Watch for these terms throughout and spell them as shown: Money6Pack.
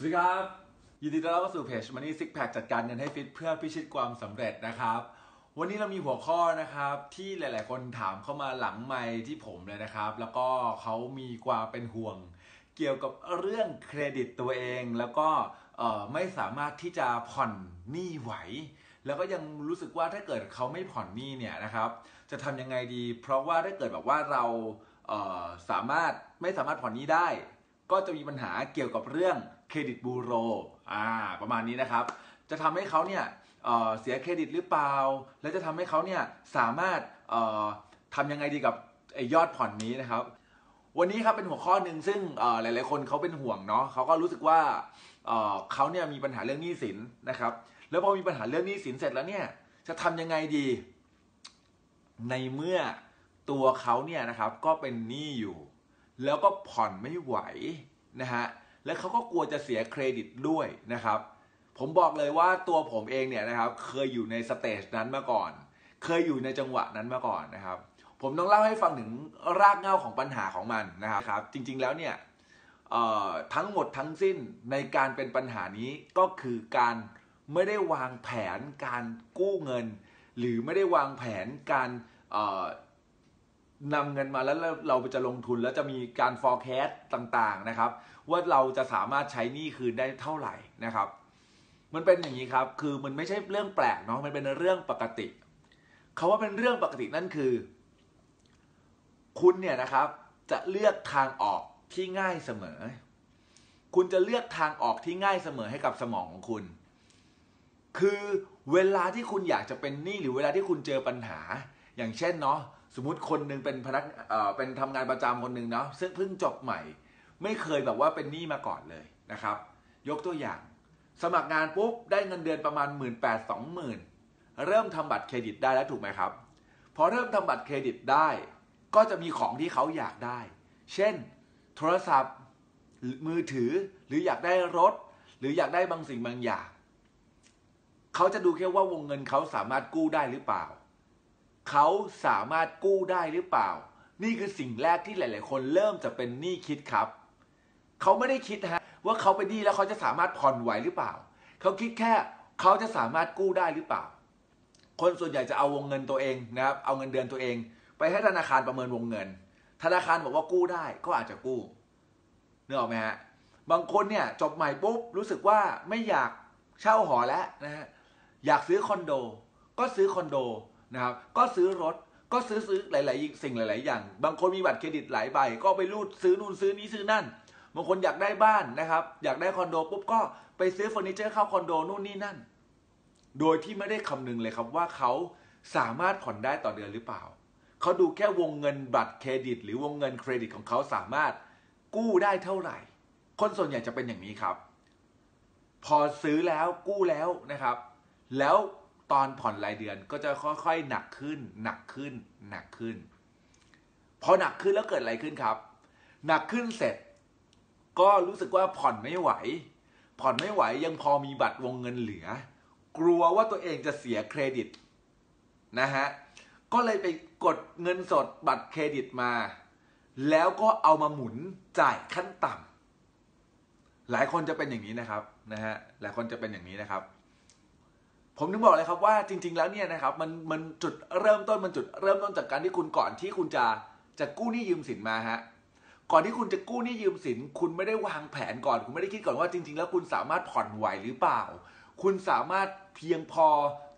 สวัสดีครับยินดีต้อนรับเข้าสู่เพจ Money Six Pack จัดการเงินให้ฟิตเพื่อพิชิตความสำเร็จนะครับวันนี้เรามีหัวข้อนะครับที่หลายๆคนถามเข้ามาหลังไมค์ที่ผมเลยนะครับแล้วก็เขามีความเป็นห่วงเกี่ยวกับเรื่องเครดิตตัวเองแล้วก็ไม่สามารถที่จะผ่อนหนี้ไหวแล้วก็ยังรู้สึกว่าถ้าเกิดเขาไม่ผ่อนหนี้เนี่ยนะครับจะทำยังไงดีเพราะว่าถ้าเกิดแบบว่าเราไม่สามารถผ่อนหนี้ได้ก็จะมีปัญหาเกี่ยวกับเรื่องเครดิตบูโรประมาณนี้นะครับจะทำให้เขาเนี่ยเสียเครดิตหรือเปล่าและจะทำให้เขาเนี่ยสามารถทำยังไงดีกับยอดผ่อนนี้นะครับวันนี้ครับเป็นหัวข้อหนึ่งซึ่งหลายๆคนเขาเป็นห่วงเนาะเขาก็รู้สึกว่าเขาเนี่ยมีปัญหาเรื่องหนี้สินนะครับแล้วพอมีปัญหาเรื่องหนี้สินเสร็จแล้วเนี่ยจะทำยังไงดีในเมื่อตัวเขาเนี่ยนะครับก็เป็นหนี้อยู่แล้วก็ผ่อนไม่ไหวนะฮะและเขาก็กลัวจะเสียเครดิตด้วยนะครับผมบอกเลยว่าตัวผมเองเนี่ยนะครับเคยอยู่ในสเตจนั้นมาก่อนเคยอยู่ในจังหวะนั้นมาก่อนนะครับผมต้องเล่าให้ฟังถึงรากเหง้าของปัญหาของมันนะครับจริงๆแล้วเนี่ยทั้งหมดทั้งสิ้นในการเป็นปัญหานี้ก็คือการไม่ได้วางแผนการกู้เงินหรือไม่ได้วางแผนการนำเงินมาแล้วเราจะลงทุนแล้วจะมีการ forecast ต่างๆนะครับว่าเราจะสามารถใช้หนี้คืนได้เท่าไหร่นะครับมันเป็นอย่างนี้ครับคือมันไม่ใช่เรื่องแปลกเนาะมันเป็นเรื่องปกติคำว่าเป็นเรื่องปกตินั่นคือคุณเนี่ยนะครับจะเลือกทางออกที่ง่ายเสมอคุณจะเลือกทางออกที่ง่ายเสมอให้กับสมองของคุณคือเวลาที่คุณอยากจะเป็นหนี้หรือเวลาที่คุณเจอปัญหาอย่างเช่นเนาะสมมติคนนึงเป็นทำงานประจำคนนึงเนาะซึ่งเพิ่งจบใหม่ไม่เคยแบบว่าเป็นหนี้มาก่อนเลยนะครับยกตัวอย่างสมัครงานปุ๊บได้เงินเดือนประมาณ 18,000-20,000 เริ่มทำบัตรเครดิตได้แล้วถูกไหมครับพอเริ่มทำบัตรเครดิตได้ก็จะมีของที่เขาอยากได้เช่นโทรศัพท์มือถือหรืออยากได้รถหรืออยากได้บางสิ่งบางอย่างเขาจะดูแค่ว่าวงเงินเขาสามารถกู้ได้หรือเปล่าเขาสามารถกู้ได้หรือเปล่านี่คือสิ่งแรกที่หลายๆคนเริ่มจะเป็นหนี้คิดครับเขาไม่ได้คิดฮะว่าเขาเป็นหนี้แล้วเขาจะสามารถผ่อนไหวหรือเปล่าเขาคิดแค่เขาจะสามารถกู้ได้หรือเปล่าคนส่วนใหญ่จะเอาวงเงินตัวเองนะครับเอาเงินเดือนตัวเองไปให้ธนาคารประเมินวงเงินธนาคารบอกว่ากู้ได้ก็อาจจะกู้นึกออกไหมฮะบางคนเนี่ยจบใหม่ปุ๊บรู้สึกว่าไม่อยากเช่าหอแล้วนะฮะอยากซื้อคอนโดก็ซื้อคอนโดนะครับก็ซื้อรถก็ซื้อหลายๆสิ่งหลายๆอย่างบางคนมีบัตรเครดิตหลายใบก็ไปรูดซื้อนู่นซื้อนี้ซื้อนั่นบางคนอยากได้บ้านนะครับอยากได้คอนโดปุ๊บก็ไปซื้อเฟอร์นิเจอร์เข้าคอนโดนู่นนี่นั่นโดยที่ไม่ได้คำนึงเลยครับว่าเขาสามารถผ่อนได้ต่อเดือนหรือเปล่าเขาดูแค่วงเงินบัตรเครดิตหรือวงเงินเครดิตของเขาสามารถกู้ได้เท่าไหร่คนส่วนใหญ่จะเป็นอย่างนี้ครับพอซื้อแล้วกู้แล้วนะครับแล้วตอนผ่อนรายเดือนก็จะค่อยๆหนักขึ้นพอหนักขึ้นแล้วเกิดอะไรขึ้นครับหนักขึ้นเสร็จก็รู้สึกว่าผ่อนไม่ไหวยังพอมีบัตรวงเงินเหลือกลัวว่าตัวเองจะเสียเครดิตนะฮะก็เลยไปกดเงินสดบัตรเครดิตมาแล้วก็เอามาหมุนจ่ายขั้นต่ำหลายคนจะเป็นอย่างนี้นะครับนะฮะหลายคนจะเป็นอย่างนี้นะครับผมถึงบอกเลยครับว่าจริงๆแล้วเนี่ยนะครับมันจุดเริ่มต้นจากการที่คุณก่อนที่คุณจะกู้หนี้ยืมสินมาฮะก่อนที่คุณจะกู้หนี้ยืมสินคุณไม่ได้วางแผนก่อนคุณไม่ได้คิดก่อนว่าจริงๆแล้วคุณสามารถผ่อนไหวหรือเปล่าคุณสามารถเพียงพอ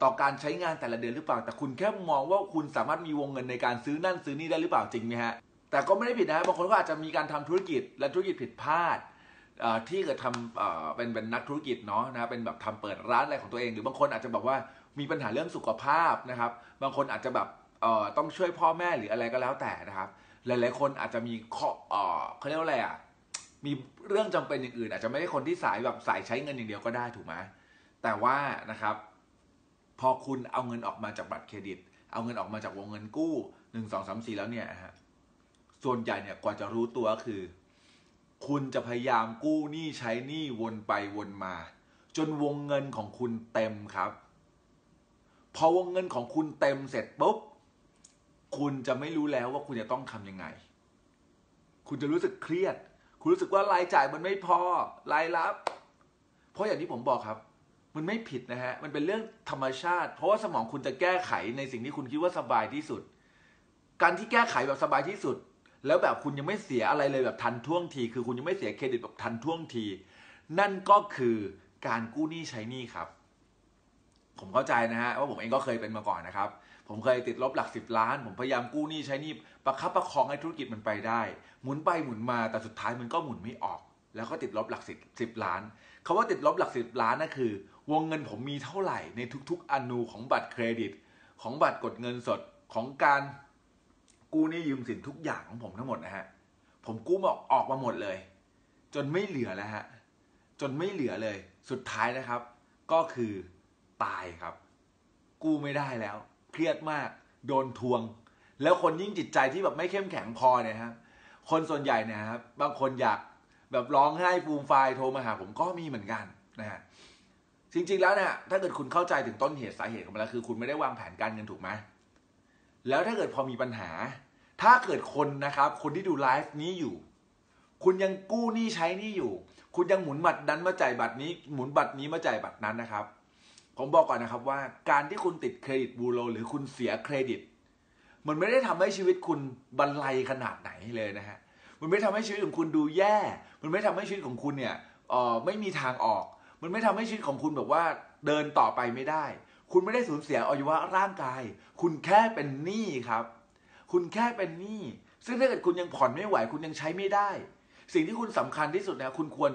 ต่อการใช้งานแต่ละเดือนหรือเปล่าแต่คุณแค่มองว่าคุณสามารถมีวงเงินในการซื้อนั่นซื้อนี่ได้หรือเปล่าจริงไหมฮะแต่ก็ไม่ได้ผิดนะบางคนก็อาจจะมีการทำธุรกิจและธุรกิจผิดพลาดที่เกิดทำเป็นนักธุรกิจเนาะนะเป็นแบบทำเปิดร้านอะไรของตัวเองหรือบางคนอาจจะบอกว่ามีปัญหาเรื่องสุขภาพนะครับบางคนอาจจะแบบต้องช่วยพ่อแม่หรืออะไรก็แล้วแต่นะครับหลายๆคนอาจจะมีเขาเรียกว่าอะไรอ่ะมีเรื่องจำเป็นอย่างอื่นอาจจะไม่ใช่คนที่สายใช้เงินอย่างเดียวก็ได้ถูกไหมแต่ว่านะครับพอคุณเอาเงินออกมาจากบัตรเครดิตเอาเงินออกมาจากวงเงินกู้1 2 3 4แล้วเนี่ยฮะส่วนใหญ่เนี่ยกว่าจะรู้ตัวคือคุณจะพยายามกู้หนี้ใช้หนี้วนไปวนมาจนวงเงินของคุณเต็มครับพอวงเงินของคุณเต็มเสร็จปุ๊บคุณจะไม่รู้แล้วว่าคุณจะต้องทำยังไงคุณจะรู้สึกเครียดคุณรู้สึกว่ารายจ่ายมันไม่พอรายรับ เพราะอย่างที่ผมบอกครับมันไม่ผิดนะฮะมันเป็นเรื่องธรรมชาติเพราะว่าสมองคุณจะแก้ไขในสิ่งที่คุณคิดว่าสบายที่สุดการที่แก้ไขแบบสบายที่สุดแล้วแบบคุณยังไม่เสียอะไรเลยแบบทันท่วงทีคือคุณยังไม่เสียเครดิตแบบทันท่วงทีนั่นก็คือการกู้หนี้ใช้หนี้ครับผมเข้าใจนะฮะว่าผมเองก็เคยเป็นมาก่อนนะครับผมเคยติดลบหลัก10ล้านผมพยายามกู้หนี้ใช้หนี้ประคับประคองให้ธุรกิจมันไปได้หมุนไปหมุนมาแต่สุดท้ายมันก็หมุนไม่ออกแล้วก็ติดลบหลัก10ล้านคำว่าติดลบหลัก10ล้านนั่นคือวงเงินผมมีเท่าไหร่ในทุกๆอนูของบัตรเครดิตของบัตรกดเงินสดของการกู้หนี้ยืมสินทุกอย่างของผมทั้งหมดนะฮะผมกู้มาออกมาหมดเลยจนไม่เหลือแล้วฮะจนไม่เหลือเลยสุดท้ายนะครับก็คือตายครับกู้ไม่ได้แล้วเครียดมากโดนทวงแล้วคนยิ่งจิตใจที่แบบไม่เข้มแข็งพอเนี่ยครับคนส่วนใหญ่นะครับบางคนอยากแบบร้องไห้ฟูมฟายโทรมาหาผมก็มีเหมือนกันนะฮะจริงๆแล้วเนี่ยถ้าเกิดคุณเข้าใจถึงต้นเหตุสาเหตุของมันแล้วคือคุณไม่ได้วางแผนการเงินถูกไหมแล้วถ้าเกิดพอมีปัญหาถ้าเกิดคนนะครับคนที่ดูไลฟ์นี้อยู่คุณยังกู้หนี้ใช้หนี้อยู่คุณยังหมุนบัตรนั้นมาจ่ายบัตรนี้หมุนบัตรนี้มาจ่ายบัตรนั้นนะครับผมบอกก่อนนะครับว่าการที่คุณติดเครดิตบูโรหรือคุณเสียเครดิตมันไม่ได้ทำให้ชีวิตคุณบรรลัยขนาดไหนเลยนะฮะมันไม่ทำให้ชีวิตของคุณดูแย่มันไม่ทำให้ชีวิตของคุณเนี่ยไม่มีทางออกมันไม่ทำให้ชีวิตของคุณแบบว่าเดินต่อไปไม่ได้คุณไม่ได้สูญเสียอวัยวะร่างกายคุณแค่เป็นหนี้ครับคุณแค่เป็นหนี้ซึ่งถ้าเกิดคุณยังผ่อนไม่ไหวคุณยังใช้ไม่ได้สิ่งที่คุณสำคัญที่สุดนะคุณควร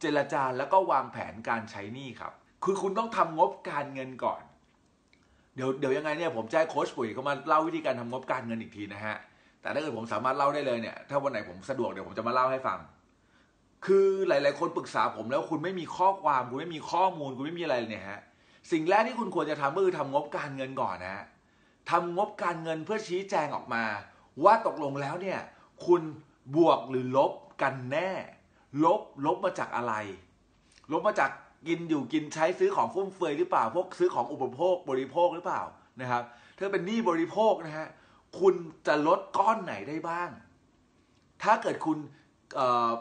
เจรจาแล้วก็วางแผนการใช้หนี้ครับคือคุณต้องทำงบการเงินก่อนเดี๋ยวยังไงเนี่ยผมจะให้โค้ชปุ๋ยเขามาเล่าวิธีการทำงบการเงินอีกทีนะฮะแต่ถ้าเกิดผมสามารถเล่าได้เลยเนี่ยถ้าวันไหนผมสะดวกเดี๋ยวผมจะมาเล่าให้ฟังคือหลายๆคนปรึกษาผมแล้วคุณไม่มีข้อความคุณไม่มีข้อมูลคุณไม่มีอะไรเนี่ยฮะสิ่งแรกที่คุณควรจะทำก็คือทำงบการเงินก่อนนะฮะทำงบการเงินเพื่อชี้แจงออกมาว่าตกลงแล้วเนี่ยคุณบวกหรือลบกันแน่ลบมาจากอะไรลบมาจากกินอยู่กินใช้ซื้อของฟุ่มเฟือยหรือเปล่าพวกซื้อของอุปโภคบริโภคหรือเปล่านะครับถ้าเป็นหนี้บริโภคนะฮะคุณจะลดก้อนไหนได้บ้างถ้าเกิดคุณ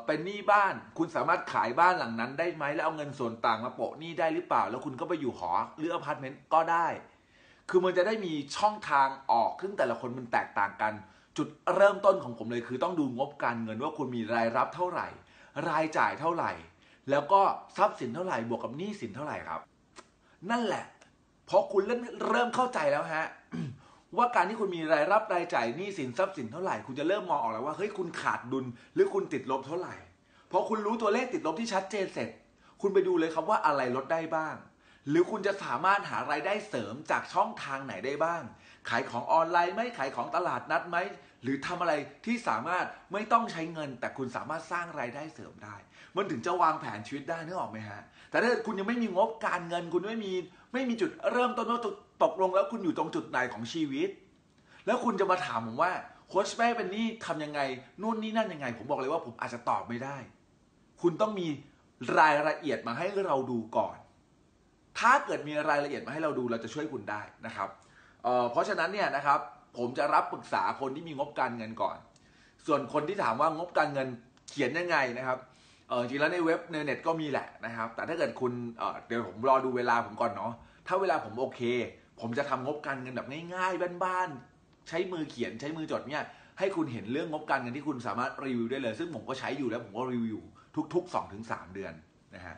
เป็นหนี้บ้านคุณสามารถขายบ้านหลังนั้นได้ไหมแล้วเอาเงินส่วนต่างมาโปะหนี้ได้หรือเปล่าแล้วคุณก็ไปอยู่หอหรืออพาร์ตเมนต์ก็ได้คือมันจะได้มีช่องทางออกซึ่งแต่ละคนมันแตกต่างกันจุดเริ่มต้นของผมเลยคือต้องดูงบการเงินว่าคุณมีรายรับเท่าไหร่รายจ่ายเท่าไหร่แล้วก็ทรัพย์สินเท่าไหร่บวกกับหนี้สินเท่าไหร่ครับนั่นแหละพอคุณเริ่มเข้าใจแล้วฮะ ว่าการที่คุณมีรายรับรายจ่ายหนี้สินทรัพย์สินเท่าไหร่คุณจะเริ่มมองออกแล้วว่าเฮ้ยคุณขาดดุลหรือคุณติดลบเท่าไหร่พอคุณรู้ตัวเลขติดลบที่ชัดเจนเสร็จคุณไปดูเลยครับว่าอะไรลดได้บ้างหรือคุณจะสามารถหารายได้เสริมจากช่องทางไหนได้บ้างขายของออนไลน์ไหมขายของตลาดนัดไหมหรือทำอะไรที่สามารถไม่ต้องใช้เงินแต่คุณสามารถสร้างรายได้เสริมได้มันถึงจะวางแผนชีวิตได้นึกออกไหมฮะแต่ถ้าคุณยังไม่มีงบการเงินคุณไม่มีจุดเริ่มต้นว่าตกลงแล้วคุณอยู่ตรงจุดไหนของชีวิตแล้วคุณจะมาถามผมว่าโค้ชแม่เป็นนี่ทำยังไงนู่นนี่นั่นยังไงผมบอกเลยว่าผมอาจจะตอบไม่ได้คุณต้องมีรายละเอียดมาให้เราดูก่อนถ้าเกิดมีรายละเอียดมาให้เราดูเราจะช่วยคุณได้นะครับเพราะฉะนั้นเนี่ยนะครับผมจะรับปรึกษาคนที่มีงบการเงินก่อนส่วนคนที่ถามว่างบการเงินเขียนยังไงนะครับจริงแล้วในเว็บในเน็ตก็มีแหละนะครับแต่ถ้าเกิดคุณเดี๋ยวผมรอดูเวลาผมก่อนเนาะถ้าเวลาผมโอเคผมจะทำงบการเงินแบบง่ายๆบ้านๆใช้มือเขียนใช้มือจดเนี่ยให้คุณเห็นเรื่องงบการเงินที่คุณสามารถรีวิวได้เลยซึ่งผมก็ใช้อยู่แล้วผมก็รีวิวทุกๆ 2-3 เดือนนะฮะ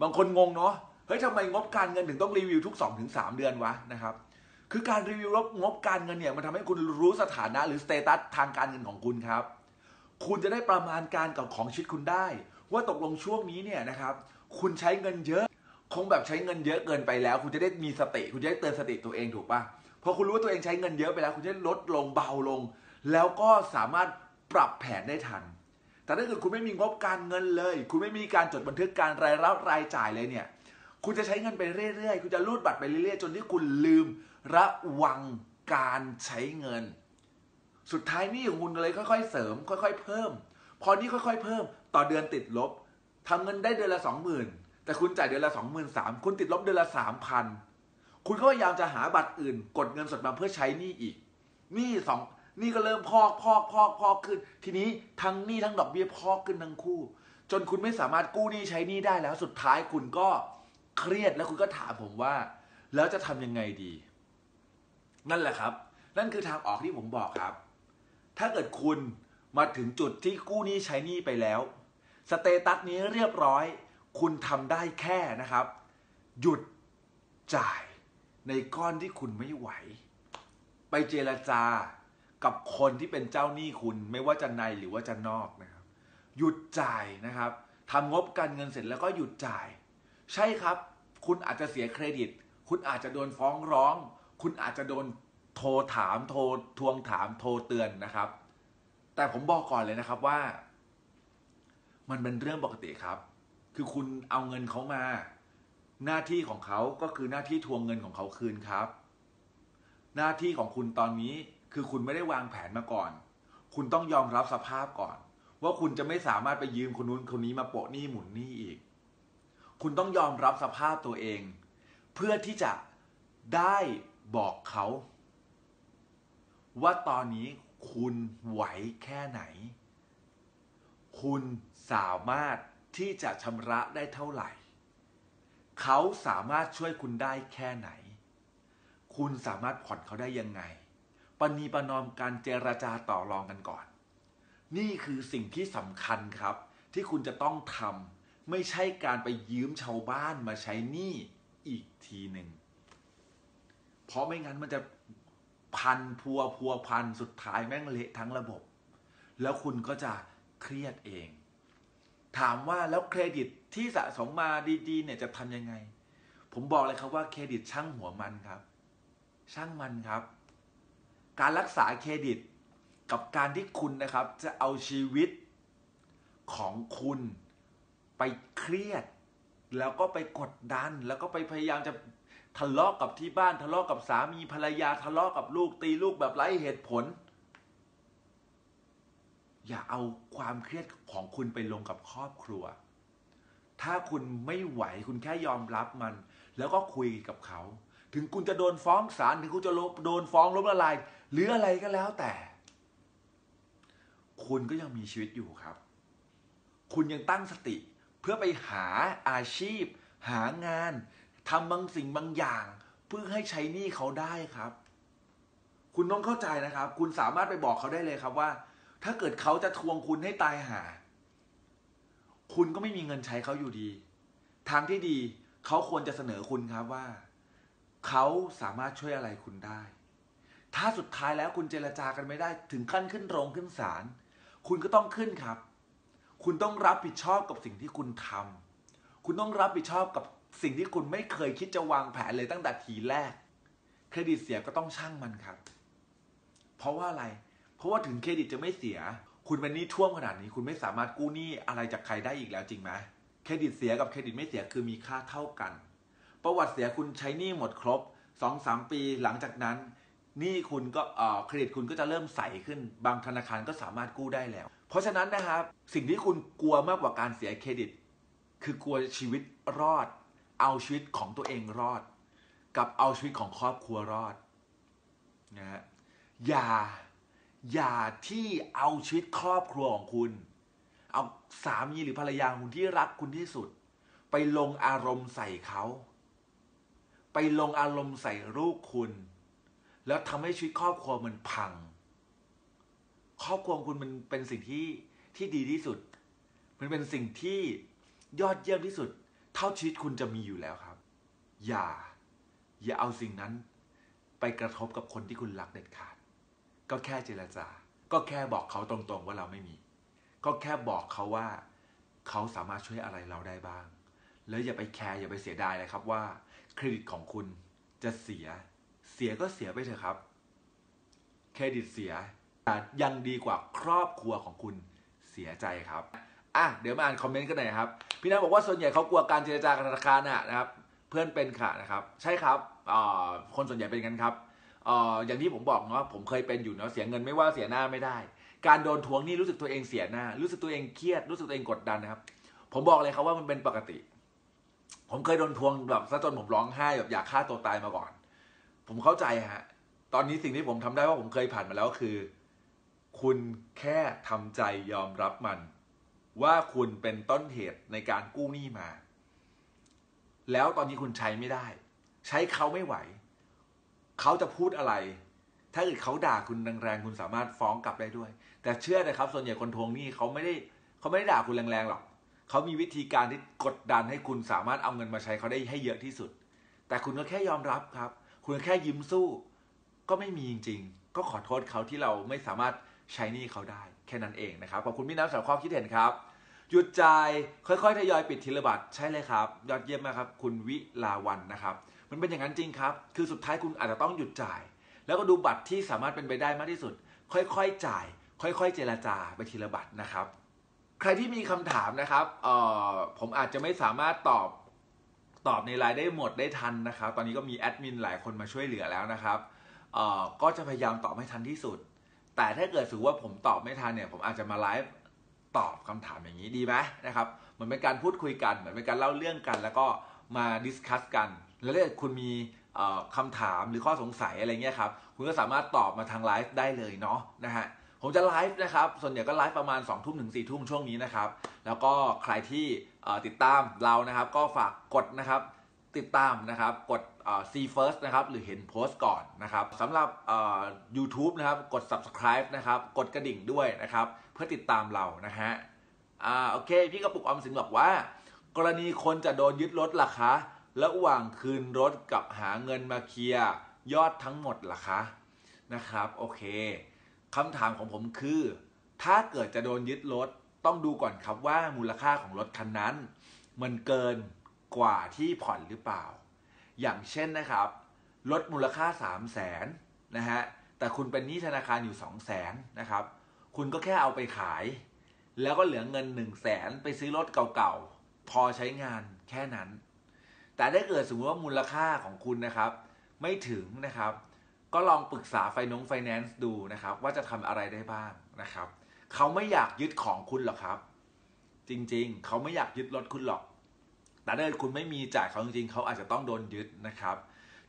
บางคนงงเนาะเฮ้ยทำไมงบการเงินถึงต้องรีวิวทุก 2-3 เดือนวะนะครับคือการรีวิวงบการเงินเนี่ยมันทำให้คุณรู้สถานะหรือสเตตัสทางการเงินของคุณครับคุณจะได้ประมาณการกับของชีวิตคุณได้ว่าตกลงช่วงนี้เนี่ยนะครับคุณใช้เงินเยอะคงแบบใช้เงินเยอะเกินไปแล้วคุณจะได้มีสติคุณจะได้เตือนสติตัวเองถูกปะพอคุณรู้ว่าตัวเองใช้เงินเยอะไปแล้วคุณจะลดลงเบาลงแล้วก็สามารถปรับแผนได้ทันแต่ถ้าเกิดคุณไม่มีงบการเงินเลยคุณไม่มีการจดบันทึกการรายรับรายจ่ายเลยเนี่ยคุณจะใช้เงินไปเรื่อยๆคุณจะรูดบัตรไปเรื่อยๆจนที่คุณลืมระวังการใช้เงินสุดท้ายหนี้ของคุณเลยค่อยๆเสริมค่อยๆเพิ่มพอนี้ค่อยๆเพิ่มต่อเดือนติดลบทำเงินได้เดือนละ20,000แต่คุณจ่ายเดือนละ23,000คุณติดลบเดือนละ3,000คุณก็พยายามจะหาบัตรอื่นกดเงินสดมาเพื่อใช้หนี้อีกหนี้นี่ก็เริ่มพอกขึ้นทีนี้ทั้งหนี้ทั้งดอกเบี้ยพอกขึ้นทั้งคู่ จนคุณไม่สามารถกู้หนี้ใช้หนี้ได้แล้วสุดท้ายคุณก็เครียดแล้วคุณก็ถามผมว่าแล้วจะทำยังไงดีนั่นแหละครับนั่นคือทางออกที่ผมบอกครับถ้าเกิดคุณมาถึงจุดที่กู้หนี้ใช้หนี้ไปแล้วสเตตัสนี้เรียบร้อยคุณทำได้แค่นะครับหยุดจ่ายในก้อนที่คุณไม่ไหวไปเจรจากับคนที่เป็นเจ้าหนี้คุณไม่ว่าจะในหรือว่าจะนอกนะครับหยุดจ่ายนะครับทำงบการเงินเสร็จแล้วก็หยุดจ่ายใช่ครับคุณอาจจะเสียเครดิตคุณอาจจะโดนฟ้องร้องคุณอาจจะโดนโทรถามโทรทวงถามโทรเตือนนะครับแต่ผมบอกก่อนเลยนะครับว่ามันเป็นเรื่องปกติครับคือคุณเอาเงินเขามาหน้าที่ของเขาก็คือหน้าที่ทวงเงินของเขาคืนครับหน้าที่ของคุณตอนนี้คือคุณไม่ได้วางแผนมาก่อนคุณต้องยอมรับสภาพก่อนว่าคุณจะไม่สามารถไปยืมคนนู้นคนนี้มาโปะหนี้หมุนหนี้อีกคุณต้องยอมรับสภาพตัวเองเพื่อที่จะได้บอกเขาว่าตอนนี้คุณไหวแค่ไหนคุณสามารถที่จะชำระได้เท่าไหร่เขาสามารถช่วยคุณได้แค่ไหนคุณสามารถผ่อนเขาได้ยังไงปณีประนอมการเจรจาต่อรองกันก่อนนี่คือสิ่งที่สำคัญครับที่คุณจะต้องทำไม่ใช่การไปยืมชาวบ้านมาใช้หนี้อีกทีหนึ่งเพราะไม่งั้นมันจะพันพัวพันสุดท้ายแม่งเละทั้งระบบแล้วคุณก็จะเครียดเองถามว่าแล้วเครดิตที่สะสมมาดีๆเนี่ยจะทำยังไงผมบอกเลยครับว่าเครดิตช่างหัวมันครับช่างมันครับการรักษาเครดิตกับการที่คุณนะครับจะเอาชีวิตของคุณไปเครียดแล้วก็ไปกดดันแล้วก็ไปพยายามจะทะเลาะกับที่บ้านทะเลาะกับสามีภรรยาทะเลาะกับลูกตีลูกแบบไร้เหตุผลอย่าเอาความเครียดของคุณไปลงกับครอบครัวถ้าคุณไม่ไหวคุณแค่ยอมรับมันแล้วก็คุยกับเขาถึงคุณจะโดนฟ้องศาลถึงคุณจะโดนฟ้องล้มละลายหรืออะไรก็แล้วแต่คุณก็ยังมีชีวิตอยู่ครับคุณยังตั้งสติเพื่อไปหาอาชีพหางานทำบางสิ่งบางอย่างเพื่อให้ใช้หนี้เขาได้ครับคุณต้องเข้าใจนะครับคุณสามารถไปบอกเขาได้เลยครับว่าถ้าเกิดเขาจะทวงคุณให้ตายหาคุณก็ไม่มีเงินใช้เขาอยู่ดีทางที่ดีเขาควรจะเสนอคุณครับว่าเขาสามารถช่วยอะไรคุณได้ถ้าสุดท้ายแล้วคุณเจรจากันไม่ได้ถึงขั้นขึ้นโรงขึ้นศาลคุณก็ต้องขึ้นครับคุณต้องรับผิดชอบกับสิ่งที่คุณทำคุณต้องรับผิดชอบกับสิ่งที่คุณไม่เคยคิดจะวางแผนเลยตั้งแต่ทีแรกเครดิตเสียก็ต้องช่างมันครับเพราะว่าอะไรเพราะว่าถึงเครดิตจะไม่เสียคุณเป็นหนี้ท่วมขนาดนี้คุณไม่สามารถกู้หนี้อะไรจากใครได้อีกแล้วจริงไหมเครดิตเสียกับเครดิตไม่เสียคือมีค่าเท่ากันประวัติเสียคุณใช้หนี้หมดครบ 2-3 ปีหลังจากนั้นหนี้คุณก็เครดิตคุณก็จะเริ่มใสขึ้นบางธนาคารก็สามารถกู้ได้แล้วเพราะฉะนั้นนะครับสิ่งที่คุณกลัวมากกว่าการเสียเครดิตคือกลัวชีวิตรอดเอาชีวิตของตัวเองรอดกับเอาชีวิตของครอบครัวรอดนะฮะอย่าที่เอาชีวิตครอบครัวของคุณเอาสามีหรือภรรยาคุณที่รักคุณที่สุดไปลงอารมณ์ใส่เขาไปลงอารมณ์ใส่ลูกคุณแล้วทำให้ชีวิตครอบครัวมันพังครอบครัวคุณมันเป็นสิ่งที่ดีที่สุดมันเป็นสิ่งที่ยอดเยี่ยมที่สุดเท่าชีวิตคุณจะมีอยู่แล้วครับอย่าเอาสิ่งนั้นไปกระทบกับคนที่คุณรักเด็ดขาดก็แค่เจรจาก็แค่บอกเขาตรงๆว่าเราไม่มีก็แค่บอกเขาว่าเขาสามารถช่วยอะไรเราได้บ้างแล้วอย่าไปแคร์อย่าไปเสียดายเลยครับว่าเครดิตของคุณจะเสียก็เสียไปเถอะครับเครดิตเสียยังดีกว่าครอบครัวของคุณเสียใจครับเดี๋ยวมาอ่านคอมเมนต์กันหน่อยครับพี่นาบอกว่าส่วนใหญ่เขากลัวการเจรจากับธนาคารนะครับเพื่อนเป็นค่ะนะครับใช่ครับคนส่วนใหญ่เป็นกันครับอย่างที่ผมบอกเนาะผมเคยเป็นอยู่เนาะเสียเงินไม่ว่าเสียหน้าไม่ได้การโดนทวงนี่รู้สึกตัวเองเสียหน้ารู้สึกตัวเองเครียดรู้สึกตัวเองกดดันนะครับผมบอกเลยครับว่ามันเป็นปกติผมเคยโดนทวงแบบซะจนผมร้องไห้แบบอยากฆ่าตัวตายมาก่อนผมเข้าใจฮะตอนนี้สิ่งที่ผมทำได้ว่าผมเคยผ่านมาแล้วคือคุณแค่ทำใจยอมรับมัน ว่าคุณเป็นต้นเหตุในการกู้หนี้มาแล้วตอนนี้คุณใช้ไม่ได้ใช้เขาไม่ไหวเขาจะพูดอะไรถ้าเกิดเขาด่าคุณแรงๆคุณสามารถฟ้องกลับได้ด้วยแต่เชื่อนะครับส่วนใหญ่คนทวงหนี้เขาไม่ได้ด่าคุณแรงๆหรอกเขามีวิธีการที่กดดันให้คุณสามารถเอาเงินมาใช้เขาได้ให้เยอะที่สุดแต่คุณก็แค่ยอมรับครับคุณแค่ยิ้มสู้ก็ไม่มีจริงๆก็ขอโทษเขาที่เราไม่สามารถใช้หนี้เขาได้แค่นั้นเองนะครับขอบคุณพี่น้ำสำหรับความคิดเห็นครับหยุดจ่ายค่อยๆทยอยปิดทีละบัตรใช่เลยครับยอดเยี่ยมมากครับคุณวิลาวันนะครับมันเป็นอย่างนั้นจริงครับคือสุดท้ายคุณอาจจะต้องหยุดจ่ายแล้วก็ดูบัตรที่สามารถเป็นไปได้มากที่สุดค่อยๆจ่ายค่อยๆเจรจาไปทีละบัตรนะครับใครที่มีคำถามนะครับผมอาจจะไม่สามารถตอบในไลน์ได้หมดได้ทันนะครับตอนนี้ก็มีแอดมินหลายคนมาช่วยเหลือแล้วนะครับก็จะพยายามตอบให้ทันที่สุดแต่ถ้าเกิดถือว่าผมตอบไม่ทันเนี่ยผมอาจจะมาไลฟ์ตอบคำถามอย่างนี้ดีไหมนะครับเหมือนเป็นการพูดคุยกันเหมือนเป็นการเล่าเรื่องกันแล้วก็มาดิสคัสกันแล้วถ้าคุณมีคำถามหรือข้อสงสัยอะไรเงี้ยครับคุณก็สามารถตอบมาทางไลฟ์ได้เลยเนาะนะฮะผมจะไลฟ์นะครับส่วนใหญ่ก็ไลฟ์ประมาณ 2 ทุ่มถึง 4 ทุ่มช่วงนี้นะครับแล้วก็ใครที่ติดตามเรานะครับก็ฝากกดนะครับติดตามนะครับกด see first นะครับหรือเห็นโพสต์ก่อนนะครับสำหรับ YouTube นะครับกด subscribe นะครับกดกระดิ่งด้วยนะครับเพื่อติดตามเรานะฮะโอเคพี่กระปุกออมสินบอกว่ากรณีคนจะโดนยึดรถล่ะคะระหว่างคืนรถกับหาเงินมาเคลียร์ยอดทั้งหมดล่ะคะนะครับโอเคคำถามของผมคือถ้าเกิดจะโดนยึดรถต้องดูก่อนครับว่ามูลค่าของรถคันนั้นมันเกินกว่าที่ผ่อนหรือเปล่าอย่างเช่นนะครับรถมูลค่า 300,000 นะฮะแต่คุณเป็นหนี้ธนาคารอยู่ 200,000 นะครับคุณก็แค่เอาไปขายแล้วก็เหลือเงิน 100,000 ไปซื้อรถเก่าๆพอใช้งานแค่นั้นแต่ถ้าเกิดสมมติว่ามูลค่าของคุณนะครับไม่ถึงนะครับก็ลองปรึกษาไฟแนนซ์ดูนะครับว่าจะทำอะไรได้บ้างนะครับเขาไม่อยากยึดของคุณหรอกครับจริงๆเขาไม่อยากยึดรถคุณหรอกแต่ถ้าคุณไม่มีจ่ายเขาจริงๆเขาอาจจะต้องโดนยึดนะครับ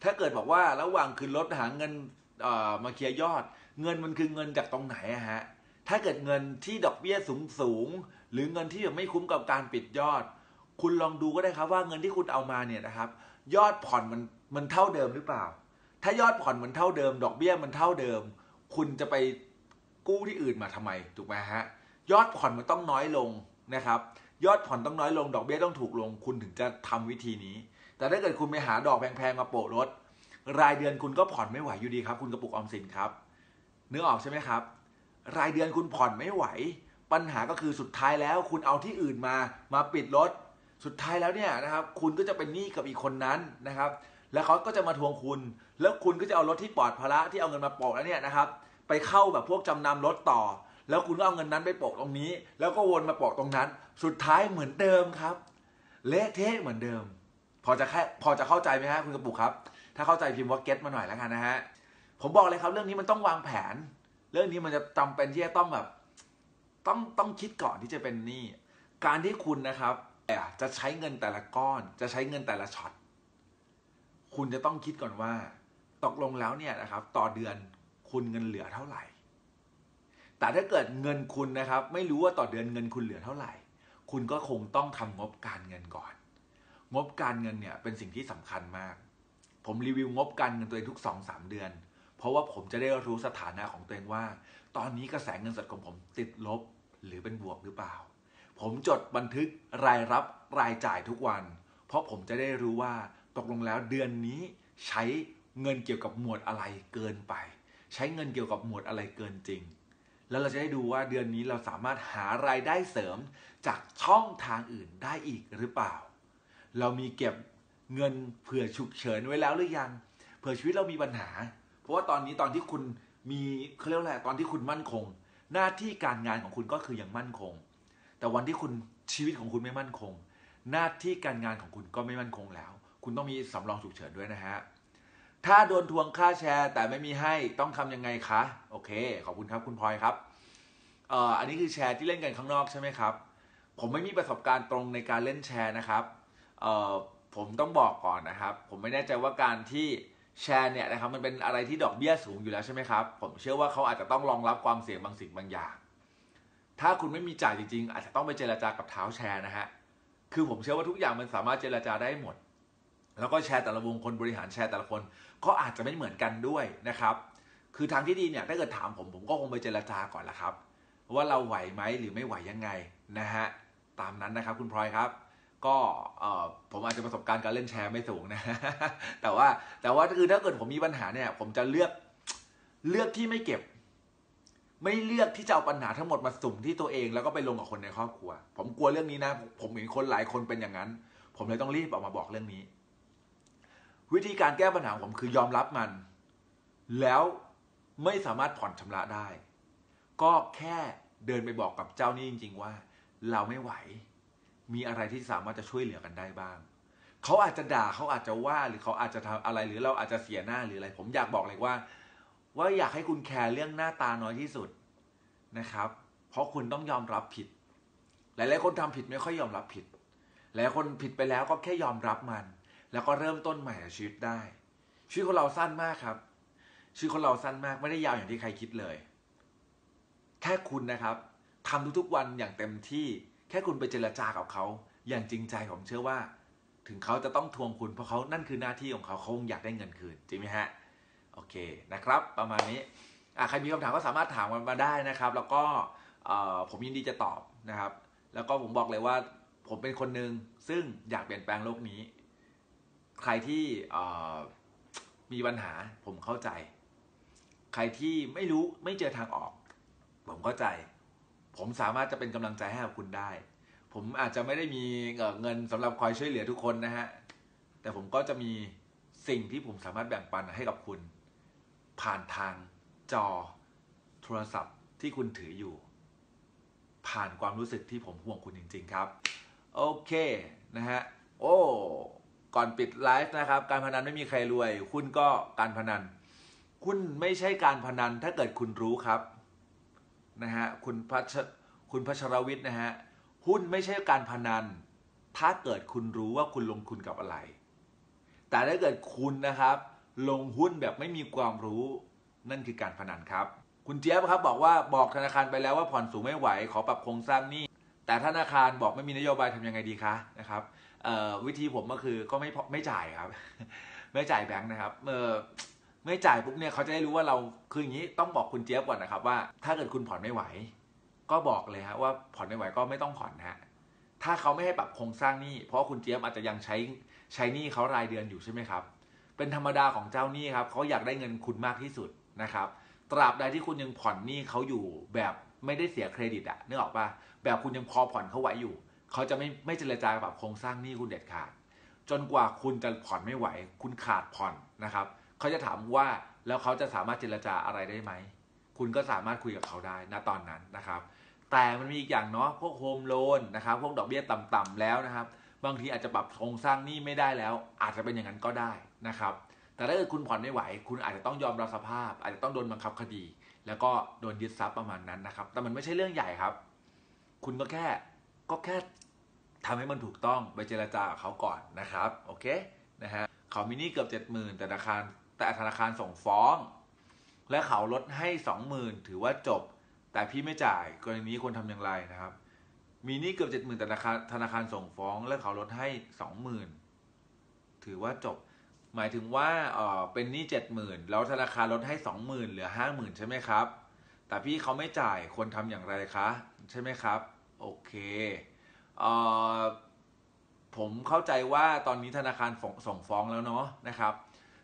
ถ้าเกิดบอกว่าระหว่างคืนรถหาเงินมาเคลียร์ยอดเงินมันคือเงินจากตรงไหนฮะถ้าเกิดเงินที่ดอกเบี้ยสูงๆหรือเงินที่แบบไม่คุ้มกับการปิดยอดคุณลองดูก็ได้ครับว่าเงินที่คุณเอามาเนี่ยนะครับยอดผ่อนมันเท่าเดิมหรือเปล่าถ้ายอดผ่อนมันเท่าเดิมดอกเบี้ยมันเท่าเดิมคุณจะไปกู้ที่อื่นมาทำไมถูกไหมฮะยอดผ่อนมันต้องน้อยลงนะครับยอดผ่อนต้องน้อยลงดอกเบี้ยต้องถูกลงคุณถึงจะทำวิธีนี้แต่ถ้าเกิดคุณไปหาดอกแพงๆมาโปะรถรายเดือนคุณก็ผ่อนไม่ไหวอยู่ดีครับคุณกระปุกออมสินครับนึกออกใช่ไหมครับรายเดือนคุณผ่อนไม่ไหวปัญหาก็คือสุดท้ายแล้วคุณเอาที่อื่นมาปิดรถสุดท้ายแล้วเนี่ยนะครับคุณก็จะเป็นหนี้กับอีกคนนั้นนะครับแล้วเขาก็จะมาทวงคุณแล้วคุณก็จะเอารถที่ปลอดภาระที่เอาเงินมาโปะแล้วเนี่ยนะครับไปเข้าแบบพวกจำนำรถต่อแล้วคุณก็เอาเงินนั้นไปโปะตรงนี้แล้วก็วนมาโปะตรงนั้นสุดท้ายเหมือนเดิมครับเละเทะเหมือนเดิมพอจะเข้าใจไหมฮะคุณกระปุกครับถ้าเข้าใจพิมพ์ว่าเก็ตมาหน่อยแล้วกันนะฮะผมบอกเลยครับเรื่องนี้มันต้องวางแผนเรื่องนี้มันจะจำเป็นที่จะต้องแบบต้องคิดก่อนที่จะเป็นหนี้การที่คุณนะครับจะใช้เงินแต่ละก้อนจะใช้เงินแต่ละช็อตคุณจะต้องคิดก่อนว่าตกลงแล้วเนี่ยนะครับต่อเดือนคุณเงินเหลือเท่าไหร่แต่ถ้าเกิดเงินคุณนะครับไม่รู้ว่าต่อเดือนเงินคุณเหลือเท่าไหร่คุณก็คงต้องทำงบการเงินก่อนงบการเงินเนี่ยเป็นสิ่งที่สำคัญมากผมรีวิวงบการเงินตัวเองทุก 2-3 เดือนเพราะว่าผมจะได้รู้สถานะของตัวเองว่าตอนนี้กระแสเงินสดของผมติดลบหรือเป็นบวกหรือเปล่าผมจดบันทึกรายรับรายจ่ายทุกวันเพราะผมจะได้รู้ว่าตกลงแล้วเดือนนี้ใช้เงินเกี่ยวกับหมวดอะไรเกินไปใช้เงินเกี่ยวกับหมวดอะไรเกินจริงแล้วเราจะได้ดูว่าเดือนนี้เราสามารถหารายได้เสริมจากช่องทางอื่นได้อีกหรือเปล่าเรามีเก็บเงินเผื่อฉุกเฉินไว้แล้วหรือยังเผื่อชีวิตเรามีปัญหาเพราะว่าตอนที่คุณมีเขาเรียกอะไรตอนที่คุณมั่นคงหน้าที่การงานของคุณก็คือยังมั่นคงแต่วันที่คุณชีวิตของคุณไม่มั่นคงหน้าที่การงานของคุณก็ไม่มั่นคงแล้วคุณต้องมีสำรองฉุกเฉินด้วยนะฮะถ้าโดนทวงค่าแชร์แต่ไม่มีให้ต้องทำยังไงคะโอเคขอบคุณครับคุณพลอยครับอันนี้คือแชร์ที่เล่นกันข้างนอกใช่ไหมครับผมไม่มีประสบการณ์ตรงในการเล่นแชร์นะครับผมต้องบอกก่อนนะครับผมไม่แน่ใจว่าการที่แชร์เนี่ยนะครับมันเป็นอะไรที่ดอกเบี้ยสูงอยู่แล้วใช่ไหมครับผมเชื่อว่าเขาอาจจะต้องรองรับความเสี่ยงบางสิ่งบางอย่าง ถ้าคุณไม่มีจ่ายจริงๆอาจจะต้องไปเจรจากับเท้าแชร์นะฮะคือผมเชื่อว่าทุกอย่างมันสามารถเจรจาได้หมดแล้วก็แชร์แต่ละวงคนบริหารแชร์แต่ละคนก็อาจจะไม่เหมือนกันด้วยนะครับคือทางที่ดีเนี่ยถ้าเกิดถามผมก็คงไปเจรจาก่อนละครับว่าเราไหวไหมหรือไม่ไหวยังไงนะฮะตามนั้นนะครับคุณพลอยครับก็ผมอาจจะประสบการณ์การเล่นแชร์ไม่สูงนะแต่ว่าคือถ้าเกิดผมมีปัญหาเนี่ยผมจะเลือกที่ไม่เก็บไม่เลือกที่จะเอาปัญหาทั้งหมดมาสุ่มที่ตัวเองแล้วก็ไปลงกับคนในครอบครัวผมกลัวเรื่องนี้นะผมเห็นคนหลายคนเป็นอย่างนั้นผมเลยต้องรีบออกมาบอกเรื่องนี้วิธีการแก้ปัญหาผมคือยอมรับมันแล้วไม่สามารถผ่อนชำระได้ก็แค่เดินไปบอกกับเจ้าหนี้จริงๆว่าเราไม่ไหวมีอะไรที่สามารถจะช่วยเหลือกันได้บ้างเขาอาจจะด่าเขาอาจจะว่าหรือเขาอาจจะทำอะไรหรือเราอาจจะเสียหน้าหรืออะไรผมอยากบอกเลยว่าอยากให้คุณแคร์เรื่องหน้าตาน้อยที่สุดนะครับเพราะคุณต้องยอมรับผิดหลายๆคนทำผิดไม่ค่อยยอมรับผิดหลายคนผิดไปแล้วก็แค่ยอมรับมันแล้วก็เริ่มต้นใหม่ชีวิตได้ชีวิตของเราสั้นมากครับชีวิตของเราสั้นมากไม่ได้ยาวอย่างที่ใครคิดเลยแค่คุณนะครับทำทุกๆวันอย่างเต็มที่แค่คุณไปเจรจากับเขาอย่างจริงใจผมเชื่อว่าถึงเขาจะต้องทวงคุณเพราะเขานั่นคือหน้าที่ของเขาเขาคงอยากได้เงินคืนจริงไหมฮะโอเคนะครับประมาณนี้ใครมีคำถามก็สามารถถามกันมาได้นะครับแล้วก็ผมยินดีจะตอบนะครับแล้วก็ผมบอกเลยว่าผมเป็นคนหนึ่งซึ่งอยากเปลี่ยนแปลงโลกนี้ใครที่มีปัญหาผมเข้าใจใครที่ไม่รู้ไม่เจอทางออกผมเข้าใจผมสามารถจะเป็นกำลังใจให้กับคุณได้ผมอาจจะไม่ได้มีเงินสำหรับคอยช่วยเหลือทุกคนนะฮะแต่ผมก็จะมีสิ่งที่ผมสามารถแบ่งปันให้กับคุณผ่านทางจอโทรศัพท์ที่คุณถืออยู่ผ่านความรู้สึกที่ผมห่วงคุณจริงๆครับโอเคนะฮะโอ้ก่อนปิดไลฟ์นะครับการพนันไม่มีใครรวยคุณก็การพนันคุณไม่ใช่การพนันถ้าเกิดคุณรู้ครับนะฮะคุณพัชรวิทย์นะฮะหุ้นไม่ใช่การพนันถ้าเกิดคุณรู้ว่าคุณลงทุนกับอะไรแต่ถ้าเกิดคุณนะครับลงหุ้นแบบไม่มีความรู้นั่นคือการพนันครับคุณเจี๊ยบครับบอกว่าบอกธนาคารไปแล้วว่าผ่อนสูงไม่ไหวขอปรับโครงสร้างหนี้แต่ธนาคารบอกไม่มีนโยบายทำยังไงดีคะนะครับวิธีผมก็คือก็ไม่จ่ายครับไม่จ่ายแบงค์นะครับไม่จ่ายปุ๊บเนี่ยเขาจะได้รู้ว่าเราคืออย่างนี้ต้องบอกคุณเจี๊ยบก่อนนะครับว่าถ้าเกิดคุณผ่อนไม่ไหวก็บอกเลยฮะว่าผ่อนไม่ไหวก็ไม่ต้องผ่อนฮะถ้าเขาไม่ให้ปรับโครงสร้างหนี้เพราะคุณเจี๊ยบอาจจะยังใช้หนี้เขารายเดือนอยู่ใช่ไหมครับเป็นธรรมดาของเจ้าหนี้ครับเขาอยากได้เงินคุณมากที่สุดนะครับตราบใดที่คุณยังผ่อนหนี้เขาอยู่แบบไม่ได้เสียเครดิตนึกออกป่ะแบบคุณยังพอผ่อนเขาไหวอยู่เขาจะไม่เจรจาปรับโครงสร้างหนี้คุณเด็ดขาดจนกว่าคุณจะผ่อนไม่ไหวคุณขาดผ่อนนะครับเขาจะถามว่าแล้วเขาจะสามารถเจรจาอะไรได้ไหมคุณก็สามารถคุยกับเขาได้ณตอนนั้นนะครับแต่มันมีอีกอย่างเนาะพวกโฮมโลนนะครับพวกดอกเบี้ยต่ำๆแล้วนะครับบางทีอาจจะปรับโครงสร้างหนี้ไม่ได้แล้วอาจจะเป็นอย่างนั้นก็ได้นะครับแต่ถ้าเกิดคุณผ่อนไม่ไหวคุณอาจจะต้องยอมรับสภาพอาจจะต้องโดนบังคับคดีแล้วก็โดนยึดทรัพย์ประมาณนั้นนะครับแต่มันไม่ใช่เรื่องใหญ่ครับคุณก็แค่ทำให้มันถูกต้องไปเจรจากับเขาก่อนนะครับโอเคนะฮะเขามีหนี้เกือบ 70,000 แต่ธนาคารส่งฟ้องและเขาลดให้ 20,000 ถือว่าจบแต่พี่ไม่จ่ายกรณีนี้ควรทำอย่างไรนะครับมีหนี้เกือบ 70,000 แต่ธนาคารส่งฟ้องและเขาลดให้ 20,000 ถือว่าจบหมายถึงว่าเป็นหนี้ 70,000 แล้วธนาคารลดให้ 20,000 เหลือ 50,000 ใช่ไหมครับแต่พี่เขาไม่จ่ายควรทำอย่างไรคะใช่ไหมครับโอเคผมเข้าใจว่าตอนนี้ธนาคารส่งฟ้องแล้วเนาะนะครับ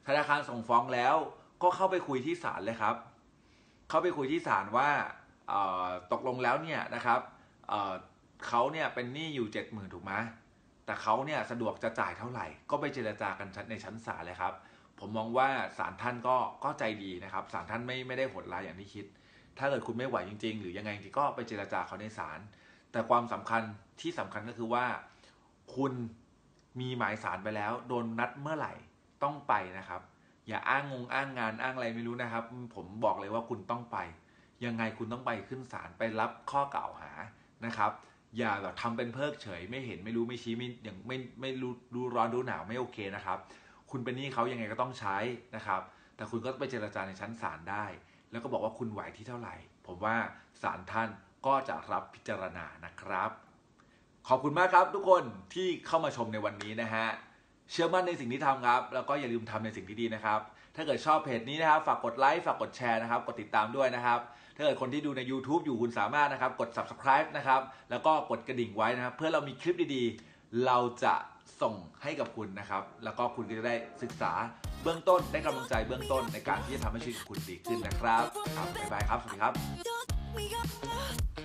ธนาคารส่งฟ้องแล้วก็เข้าไปคุยที่ศาลเลยครับเข้าไปคุยที่ศาลว่าตกลงแล้วเนี่ยนะครับเขาเนี่ยเป็นหนี้อยู่ 70,000 ถูกไหมแต่เขาเนี่ยสะดวกจะจ่ายเท่าไหร่ก็ไปเจรจากันในชั้นศาลเลยครับผมมองว่าศาลท่านก็ใจดีนะครับศาลท่านไม่ได้โหดร้ายอย่างที่คิดถ้าเกิดคุณไม่ไหวจริงๆหรือยังไงก็ไปเจรจาเขาในศาลแต่ความสำคัญก็คือว่าคุณมีหมายศาลไปแล้วโดนนัดเมื่อไหร่ต้องไปนะครับอย่าอ้างงานอ้างอะไรไม่รู้นะครับผมบอกเลยว่าคุณต้องไปยังไงคุณต้องไปขึ้นศาลไปรับข้อกล่าวหานะครับอย่าแบบทำเป็นเพิกเฉยไม่เห็นไม่รู้ไม่ชี้ไม่อย่างไม่รู้ร้อนรู้หนาวไม่โอเคนะครับคุณเป็นหนี้เขายังไงก็ต้องใช้นะครับแต่คุณก็ไปเจรจาในชั้นศาลได้แล้วก็บอกว่าคุณไหวที่เท่าไหร่ผมว่าศาลท่าน ก็จะรับพิจารณานะครับขอบคุณมากครับทุกคนที่เข้ามาชมในวันนี้นะฮะเชื่อมั่นในสิ่งที่ทำครับแล้วก็อย่าลืมทำในสิ่งที่ดีนะครับถ้าเกิดชอบเพจนี้นะครับฝากกดไลค์ฝากกดแชร์นะครับกดติดตามด้วยนะครับถ้าเกิดคนที่ดูใน YouTube อยู่คุณสามารถนะครับกด Subscribe นะครับแล้วก็กดกระดิ่งไว้นะครับเพื่อเรามีคลิปดีๆเราจะส่งให้กับคุณนะครับแล้วก็คุณก็จะได้ศึกษาเบื้องต้นได้กำลังใจเบื้องต้นในการที่จะทำให้ชีวิตคุณดีขึ้นนะครับบ๊ายบายครับสวัสดีครับ